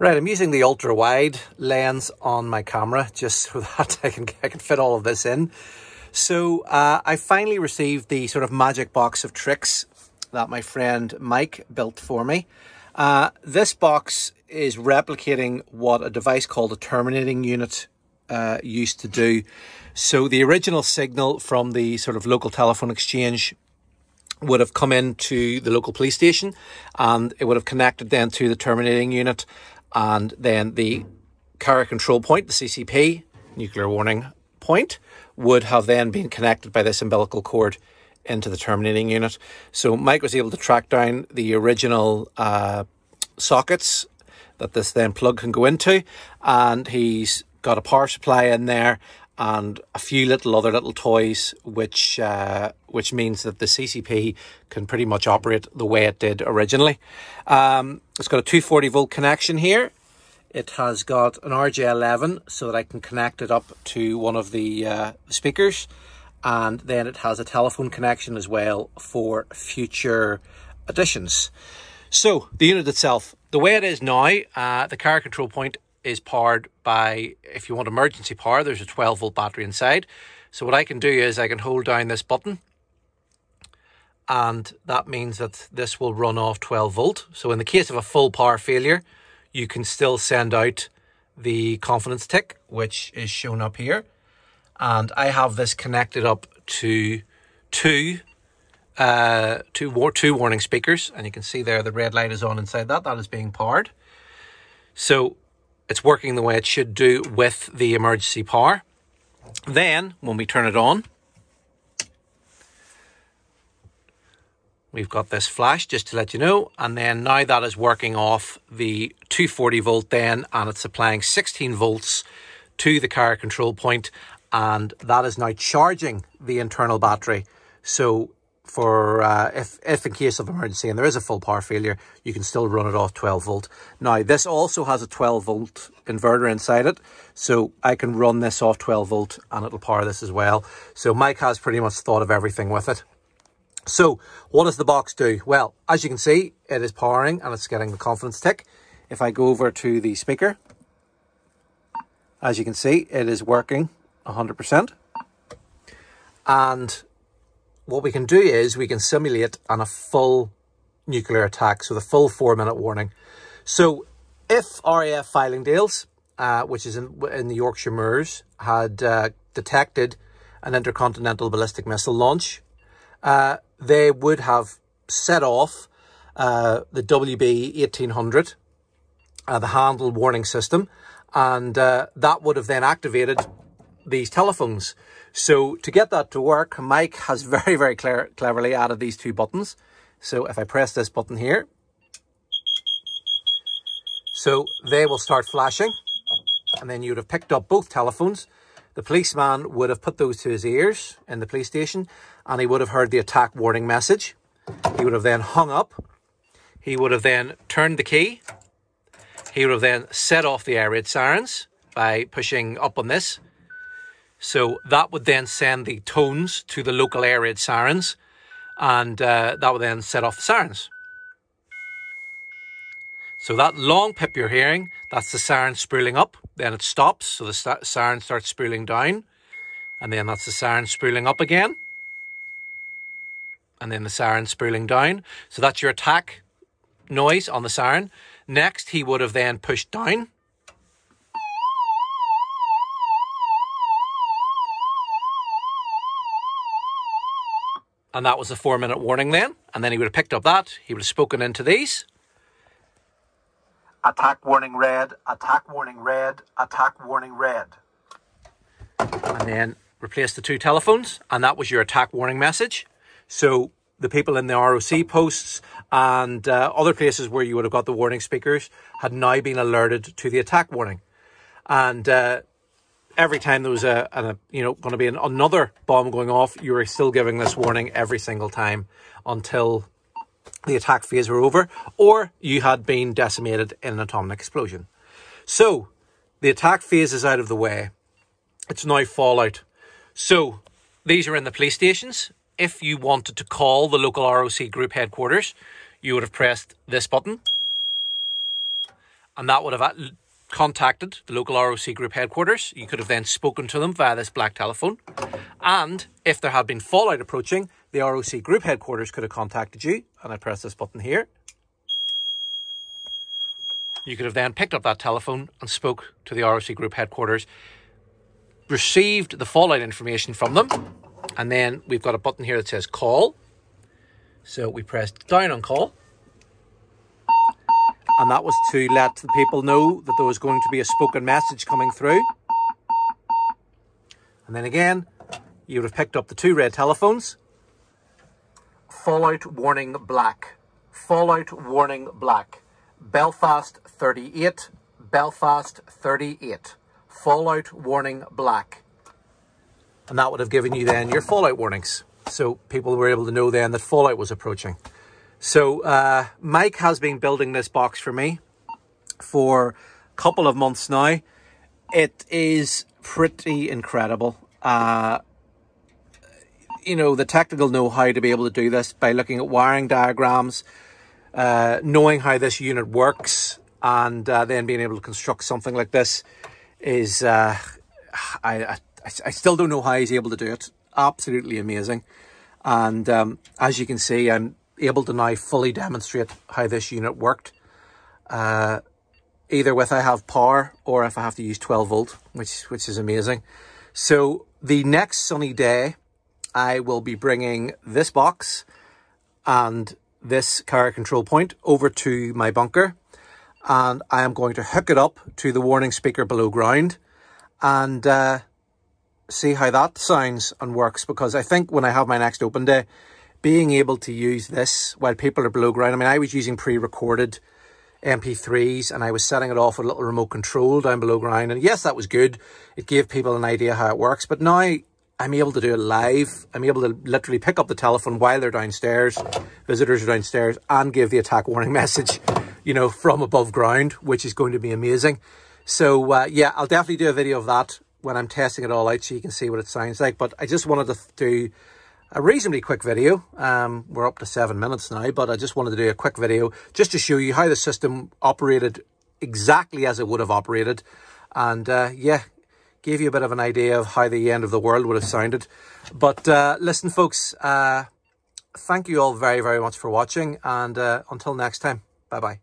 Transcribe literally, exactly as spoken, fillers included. Right, I'm using the ultra wide lens on my camera just so that I can, I can fit all of this in. So uh, I finally received the sort of magic box of tricks that my friend Mike built for me. Uh, this box is replicating what a device called a terminating unit uh, used to do. So the original signal from the sort of local telephone exchange would have come into the local police station, and it would have connected then to the terminating unit, and then the carrier control point, the C C P, nuclear warning point, would have then been connected by this umbilical cord into the terminating unit. So Mike was able to track down the original uh, sockets that this then plug can go into, and he's got a power supply in there and a few little other little toys, which uh, which means that the C C P can pretty much operate the way it did originally. Um, it's got a two forty volt connection here. It has got an R J eleven so that I can connect it up to one of the uh, speakers. And then it has a telephone connection as well for future additions. So the unit itself, the way it is now, uh, the carrier control point is powered by, if you want emergency power, there's a twelve volt battery inside. So what I can do is I can hold down this button, and that means that this will run off twelve volt. So in the case of a full power failure, you can still send out the confidence tick, which is shown up here. And I have this connected up to two, uh, two, war two warning speakers. And you can see there the red light is on inside that. That is being powered. So it's working the way it should do with the emergency power. Then when we turn it on, we've got this flash just to let you know. And then now that is working off the two forty volt then, and it's supplying sixteen volts to the carrier control point. And that is now charging the internal battery. So for uh, if, if in case of emergency and there is a full power failure, you can still run it off twelve volt. Now, this also has a twelve volt inverter inside it. So I can run this off twelve volt and it'll power this as well. So Mike has pretty much thought of everything with it. So what does the box do? Well, as you can see, it is powering and it's getting the confidence tick. If I go over to the speaker, as you can see, it is working one hundred percent. And what we can do is we can simulate on a full nuclear attack, so the full four minute warning. So if R A F Fylingdales, uh, which is in, in the Yorkshire Moors, had uh, detected an intercontinental ballistic missile launch, uh, they would have set off uh, the W B eighteen hundred, uh, the Handel warning system, and uh, that would have then activated these telephones. So to get that to work, Mike has very, very clear, cleverly added these two buttons. So if I press this button here, so they will start flashing, and then you would have picked up both telephones. The policeman would have put those to his ears in the police station, and he would have heard the attack warning message. He would have then hung up. He would have then turned the key. He would have then set off the air raid sirens by pushing up on this. So that would then send the tones to the local air raid sirens, and uh, that would then set off the sirens. So that long pip you're hearing, that's the siren spooling up, then it stops, so the st siren starts spooling down, and then that's the siren spooling up again, and then the siren spooling down. So that's your attack noise on the siren. Next, he would have then pushed down. And that was the four minute warning then. And then he would have picked up that. He would have spoken into these. Attack warning red, attack warning red, attack warning red. And then replace the two telephones. And that was your attack warning message. So the people in the R O C posts and uh, other places where you would have got the warning speakers had now been alerted to the attack warning. And uh, every time there was a, a you know, going to be an, another bomb going off, you were still giving this warning every single time until the attack phase were over, or you had been decimated in an atomic explosion. So the attack phase is out of the way. It's now fallout. So these are in the police stations. If you wanted to call the local R O C group headquarters, you would have pressed this button. and that would have contacted the local R O C group headquarters. You could have then spoken to them via this black telephone. And if there had been fallout approaching, the R O C group headquarters could have contacted you. And I press this button here. You could have then picked up that telephone and spoke to the R O C group headquarters, received the fallout information from them. And then we've got a button here that says call. So we pressed down on call. And that was to let the people know that there was going to be a spoken message coming through. And then again, you would have picked up the two red telephones. Fallout warning black. Fallout warning black. Belfast thirty-eight. Belfast thirty-eight. Fallout warning black. And that would have given you then your fallout warnings. So people were able to know then that fallout was approaching. So uh, Mike has been building this box for me for a couple of months now. It is pretty incredible. Uh, you know, the technical know-how to be able to do this by looking at wiring diagrams, uh, knowing how this unit works, and uh, then being able to construct something like this is... Uh, I, I I still don't know how he's able to do it. Absolutely amazing. And um, as you can see, I'm able to now fully demonstrate how this unit worked. Uh, either with I have power or if I have to use twelve volt, which, which is amazing. So the next sunny day, I will be bringing this box and this carrier control point over to my bunker. And I am going to hook it up to the warning speaker below ground. And... Uh, see how that sounds and works, because I think when I have my next open day, being able to use this while people are below ground. I mean, I was using pre-recorded M P threes and I was setting it off with a little remote control down below ground. And yes, that was good. It gave people an idea how it works. But now I'm able to do it live. I'm able to literally pick up the telephone while they're downstairs. Visitors are downstairs, and give the attack warning message, you know, from above ground, which is going to be amazing. So uh, yeah, I'll definitely do a video of that when I'm testing it all out, so you can see what it sounds like. But I just wanted to do a reasonably quick video. Um, we're up to seven minutes now, but I just wanted to do a quick video just to show you how the system operated exactly as it would have operated. And uh, yeah, gave you a bit of an idea of how the end of the world would have sounded. But uh, listen, folks, uh, thank you all very, very much for watching. And uh, until next time, bye-bye.